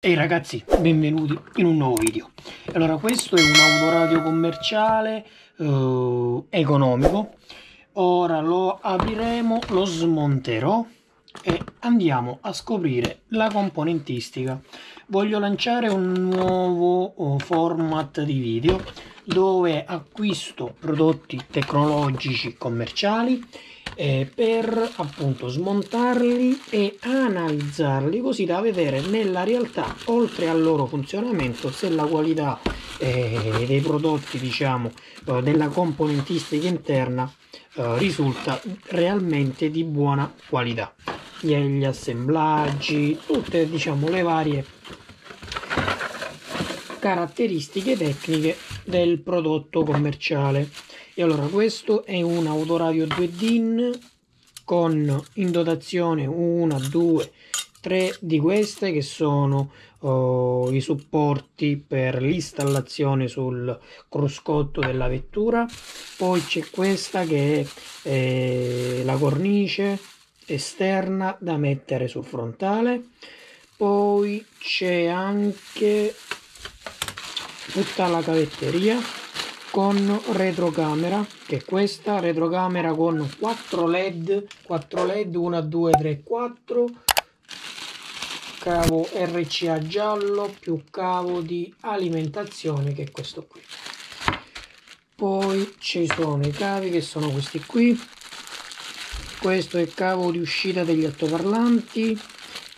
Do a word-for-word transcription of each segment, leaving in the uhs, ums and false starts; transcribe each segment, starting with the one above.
Ehi hey ragazzi, benvenuti in un nuovo video. Allora, questo è un autoradio commerciale eh, economico. Ora lo apriremo, lo smonterò e andiamo a scoprire la componentistica. Voglio lanciare un nuovo format di video dove acquisto prodotti tecnologici commerciali eh, per appunto smontarli e analizzarli, così da vedere nella realtà, oltre al loro funzionamento, se la qualità eh, dei prodotti, diciamo, eh, della componentistica interna eh, risulta realmente di buona qualità. Gli assemblaggi, tutte, diciamo, le varie caratteristiche tecniche del prodotto commerciale. E allora, questo è un autoradio due DIN con in dotazione una, due, tre di queste che sono oh, i supporti per l'installazione sul cruscotto della vettura. Poi c'è questa che è eh, la cornice esterna da mettere sul frontale. Poi c'è anche tutta la cavetteria con retrocamera, che è questa retrocamera con quattro led, uno, due, tre, quattro, cavo R C A giallo più cavo di alimentazione, che è questo qui. Poi ci sono i cavi, che sono questi qui. Questo è il cavo di uscita degli altoparlanti,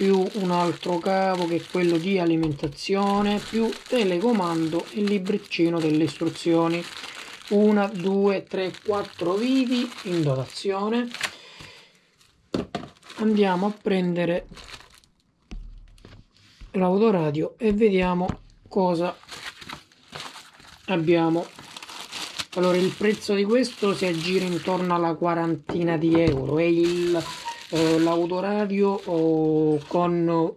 più un altro cavo che è quello di alimentazione, più telecomando e libriccino delle istruzioni. uno, due, tre, quattro viti in dotazione. Andiamo a prendere l'autoradio e vediamo cosa abbiamo. Allora, il prezzo di questo si aggira intorno alla quarantina di euro. È il l'autoradio oh, con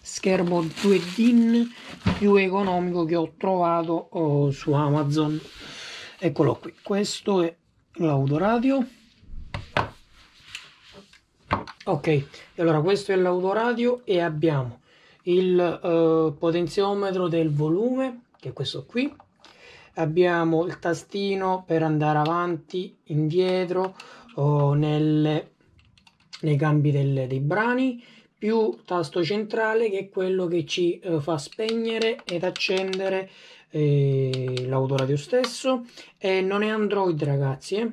schermo due DIN più economico che ho trovato oh, su Amazon. Eccolo qui, questo è l'autoradio. Ok, allora questo è l'autoradio e abbiamo il eh, potenziometro del volume, che è questo qui. Abbiamo il tastino per andare avanti, indietro oh, nelle nei cambi del, dei brani, più tasto centrale che è quello che ci eh, fa spegnere ed accendere eh, l'autoradio stesso. E non è Android, ragazzi, eh.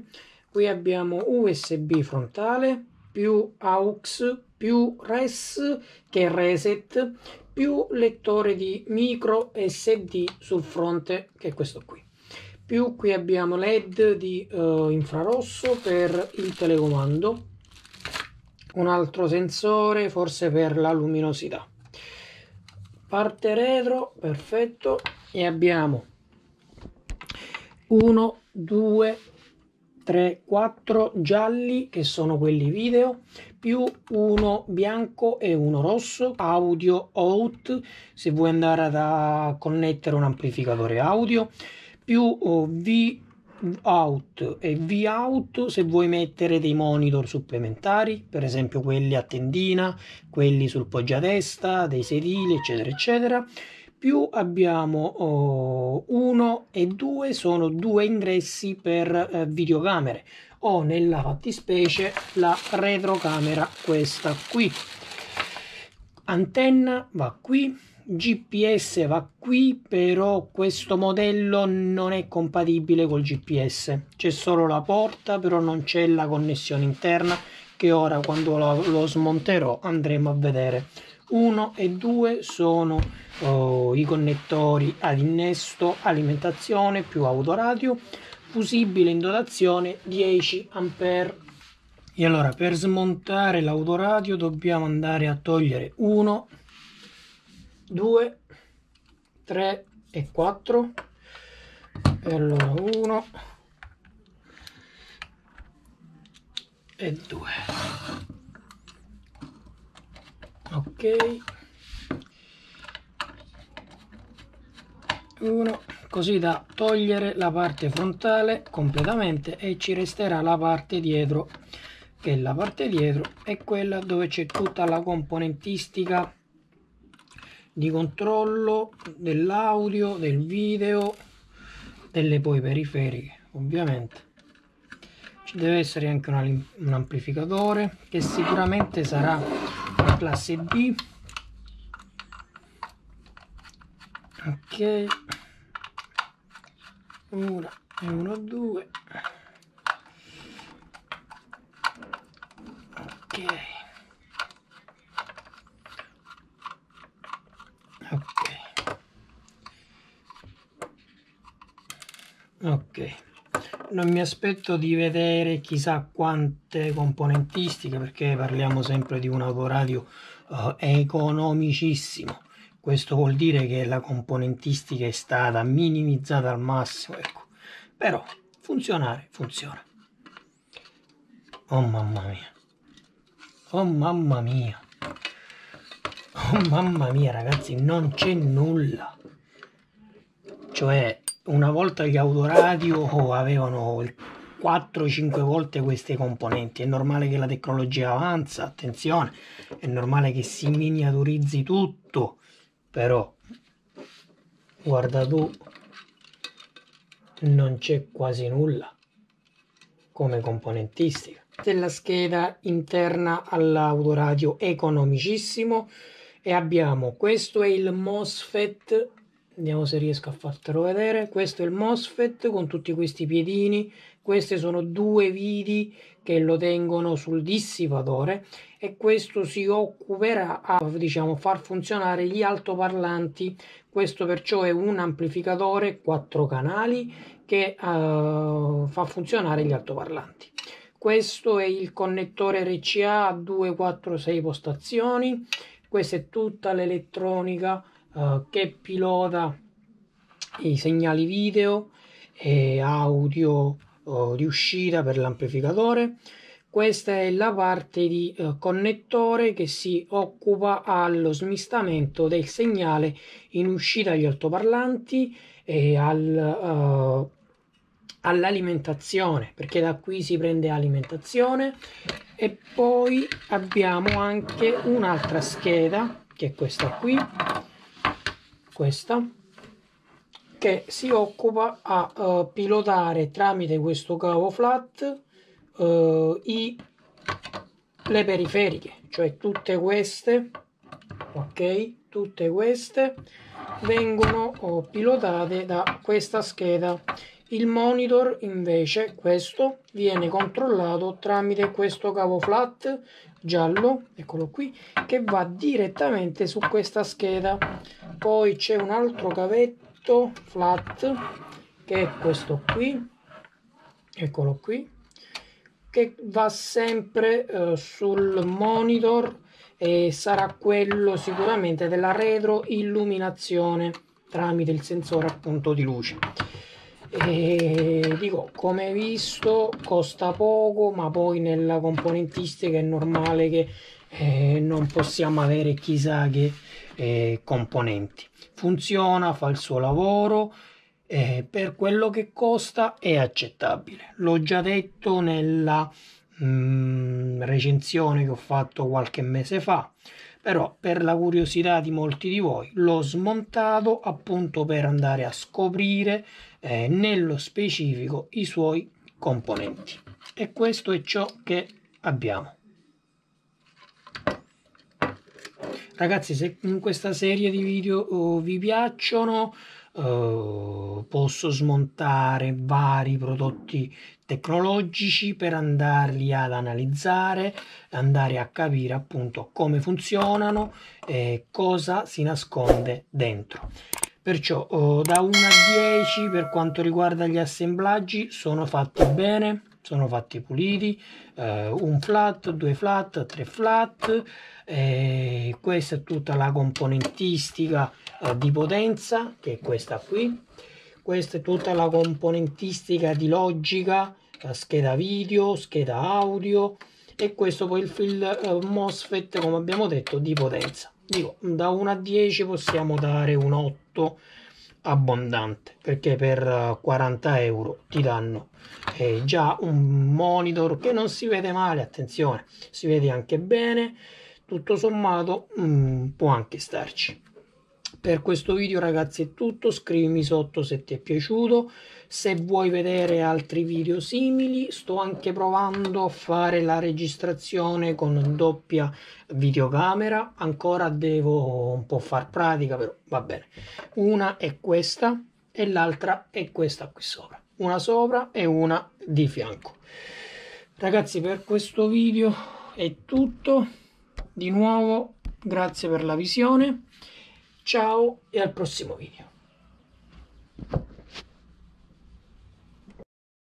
Qui abbiamo U S B frontale, più A U X, più R E S, che è reset, più lettore di micro S D sul fronte, che è questo qui. Più qui abbiamo L E D di eh, infrarosso per il telecomando, un altro sensore forse per la luminosità, parte retro, perfetto. E abbiamo uno, due, tre, quattro gialli, che sono quelli video, più uno bianco e uno rosso. Audio out, se vuoi andare a connettere un amplificatore audio, più V out e V out se vuoi mettere dei monitor supplementari, per esempio quelli a tendina, quelli sul poggiatesta, dei sedili, eccetera eccetera. Più abbiamo uno e due, sono due ingressi per eh, videocamere, o nella fattispecie la retrocamera, questa qui. Antenna va qui, G P S va qui, però questo modello non è compatibile col G P S, c'è solo la porta, però non c'è la connessione interna, che ora quando lo, lo smonterò andremo a vedere. Uno e due sono oh, i connettori ad innesto, alimentazione più autoradio, fusibile in dotazione dieci ampere. E allora, per smontare l'autoradio dobbiamo andare a togliere uno, due, tre e quattro. E allora uno e due. Ok, uno, così da togliere la parte frontale completamente e ci resterà la parte dietro, che la parte dietro è quella dove c'è tutta la componentistica di controllo dell'audio, del video, delle poi periferiche. Ovviamente ci deve essere anche una, un amplificatore che sicuramente sarà una classe B. Ok, una e uno, due. Ok, ok, ok. Non mi aspetto di vedere chissà quante componentistiche, perché parliamo sempre di un autoradio uh, economicissimo. Questo vuol dire che la componentistica è stata minimizzata al massimo, ecco. Però funzionare funziona. Oh mamma mia, oh mamma mia, oh mamma mia ragazzi, non c'è nulla. Cioè, una volta gli autoradio avevano quattro cinque volte queste componenti. È normale che la tecnologia avanza, attenzione, è normale che si miniaturizzi tutto. Però guarda tu, non c'è quasi nulla come componentistica. Della scheda interna all'autoradio economicissimo, e abbiamo, questo è il MOSFET, vediamo se riesco a fartelo vedere, questo è il MOSFET con tutti questi piedini, queste sono due viti che lo tengono sul dissipatore, e questo si occuperà a, diciamo, far funzionare gli altoparlanti. Questo perciò è un amplificatore quattro canali che uh, fa funzionare gli altoparlanti. Questo è il connettore R C A a due quattro sei postazioni, questa è tutta l'elettronica Uh, che pilota i segnali video e audio uh, di uscita per l'amplificatore. Questa è la parte di uh, connettore che si occupa allo smistamento del segnale in uscita agli altoparlanti e al, uh, all'alimentazione, perché da qui si prende alimentazione. E poi abbiamo anche un'altra scheda, che è questa qui, questa, che si occupa a uh, pilotare tramite questo cavo flat uh, i, le periferiche, cioè tutte queste, ok, tutte queste vengono uh, pilotate da questa scheda. Il monitor invece, questo, viene controllato tramite questo cavo flat giallo, eccolo qui, che va direttamente su questa scheda. Poi c'è un altro cavetto flat, che è questo qui, eccolo qui, che va sempre eh, sul monitor, e sarà quello sicuramente della retroilluminazione tramite il sensore appunto di luce. E dico, come visto costa poco, ma poi nella componentistica è normale che eh, non possiamo avere chissà che eh, componenti. Funziona, fa il suo lavoro, eh, per quello che costa è accettabile. L'ho già detto nella mh, recensione che ho fatto qualche mese fa, però per la curiosità di molti di voi l'ho smontato appunto per andare a scoprire Eh, nello specifico i suoi componenti, e questo è ciò che abbiamo. Ragazzi, se in questa serie di video oh, vi piacciono, eh, posso smontare vari prodotti tecnologici per andarli ad analizzare, andare a capire appunto come funzionano e cosa si nasconde dentro. Perciò oh, da uno a dieci per quanto riguarda gli assemblaggi, sono fatti bene, sono fatti puliti, eh, un flat, due flat, tre flat, eh, questa è tutta la componentistica eh, di potenza, che è questa qui, questa è tutta la componentistica di logica, eh, scheda video, scheda audio, e questo poi il fil eh, MOSFET, come abbiamo detto, di potenza. Dico, da uno a dieci possiamo dare un otto abbondante, perché per quaranta euro ti danno eh, già un monitor che non si vede male, attenzione, si vede anche bene, tutto sommato mh, può anche starci. Per questo video ragazzi è tutto, scrivimi sotto se ti è piaciuto, se vuoi vedere altri video simili. Sto anche provando a fare la registrazione con doppia videocamera, ancora devo un po' far pratica, però va bene. Una è questa e l'altra è questa qui sopra, una sopra e una di fianco. Ragazzi, per questo video è tutto, di nuovo grazie per la visione. Ciao e al prossimo video.